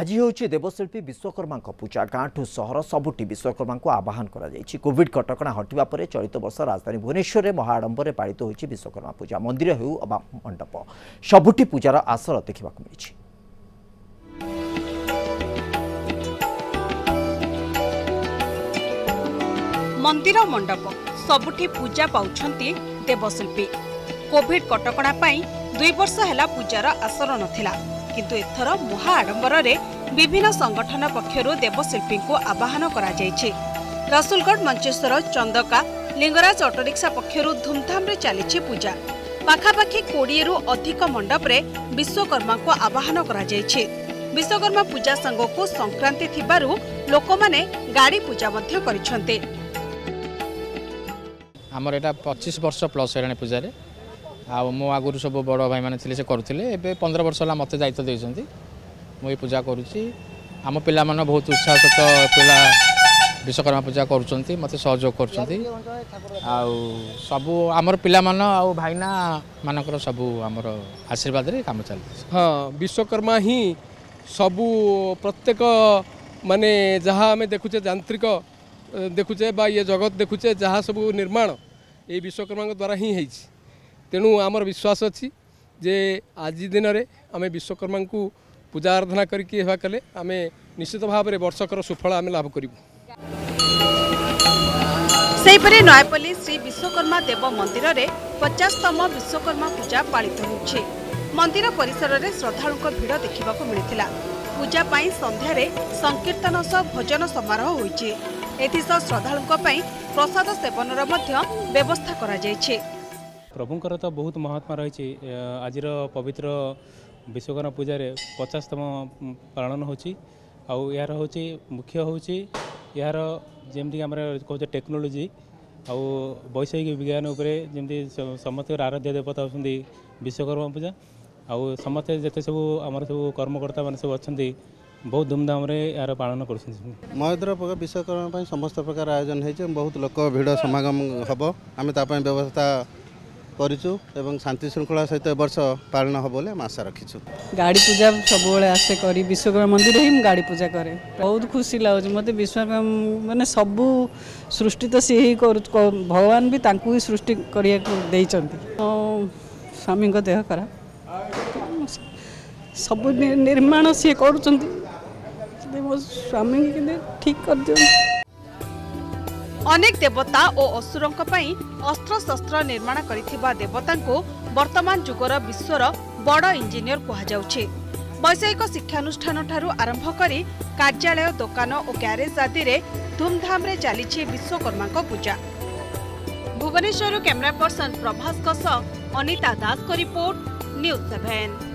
आज हूँ देवशिल्पी विश्वकर्मा पूजा गाँठू सहर सबुटी विश्वकर्मा को आवाहन कर कोविड कटक हटिया पर चलित वर्ष राजधानी भुवनेश्वर में महाआडंबर में पालित होती विश्वकर्मा पूजा मंदिर हो मंडप सबुटी पूजार आसर देखा मिली। मंदिर मंडप सबुठी पूजा पाउछंती देवशिल्पी। कोविड कटकणा पई 2 वर्ष हैला पूजार आसर नथिला, किंतु एथर महा आडंबर रे विभिन्न संगठन पक्षरु देवशिल्पी को आवाहन करा जायछि। रसुलगढ़ मंचेश्वर चंदका लिंगराज ऑटोरिक्शा पक्षरु धूमधाम रे चलीछि पूजा। पाखापाखि 20 रु अधिक मंडप रे विश्वकर्मा को आवाहन करा जायछि। विश्वकर्मा पूजा संग को संक्रांति थिबारु लोक माने गाड़ी पूजा मध्य करिसथि। आमर एटा 25 वर्ष प्लस है पूजा मो आगुरी सब बड़ भाई मैंने से करें 15 वर्ष है मत दायित्व देती मुझे पूजा करुच्ची। आम पिला बहुत उत्साह सहित पिला विश्वकर्मा पूजा करुँच मत सहयोग कर सबू आमर पिला भाईना मानकर सबू आमर आशीर्वाद रे काम चलती। हाँ, विश्वकर्मा ही सबू प्रत्येक माने जहाँ आम देखुचे यांत्रिक देखुचे बा ये जगत देखुचे जहाँ सब निर्माण ये विश्वकर्मा द्वारा ही है। तेणु आमर विश्वास अच्छी जे आज दिन में आम विश्वकर्मा को पूजा आराधना करके आम निश्चित भाव में वर्षकर सुफल आम लाभ करूँ। सेपरे नयपल्ली श्री विश्वकर्मा देव मंदिर रे 50तम विश्वकर्मा पूजा पालित होउछे। मंदिर परिसर रे श्रद्धालु को भीड़ देखा मिलता। पूजा पाई संध्यारे संकीर्तन सह भोजन समारोह होइछे। एथिसह श्रद्धालुओं प्रसाद सेवन व्यवस्था करा कर प्रभुंर तो बहुत महात्मा रही। आज पवित्र विश्वकर्मा पूजा 50तम पालन होर हूँ मुख्य हूँ यार जमी आम कहे टेक्नोलोजी आ वैषयिक विज्ञान उपमती समस्त आराध्य देवता होती विश्वकर्मा पूजा आउ समस्ते जिते सब आम सब कर्मकर्ता मैंने सब अच्छा बहुत धूमधाम यार पालन कर मयूद्रपुर विश्वकर्मा समस्त प्रकार आयोजन है। बहुत लोक भीड़ समागम हम आम व्यवस्था करूँ एवं शांति श्रृंखला सहित वर्ष पालन हम बोले आशा रखीचु। गाड़ी पूजा सब आसे करी विश्वकर्मा मंदिर ही गाड़ी पूजा करे बहुत खुशी लगुच मत। विश्वकर्मा मानने सबू सृष्टि तो सी ही भगवान भी तांकु ही सृष्टि करने स्वामी देह खराब सब निर्माण सी कर स्वामी ठीक कर अनेक देवता और असुरों अस्त्र शस्त्र निर्माण करिथिबा देवता को वर्तमान जुगर विश्वर बड़ इंजीनियर कहुचे। वैषयिक शिक्षानुष्ठान ठारू आरंभ करी कार्यालय दुकान और ग्यारेज आदि रे धूमधाम रे चली विश्वकर्मा पूजा। भुवनेश्वर कैमरा पर्सन प्रभास अनिता दास को रिपोर्ट न्यूज़ 7।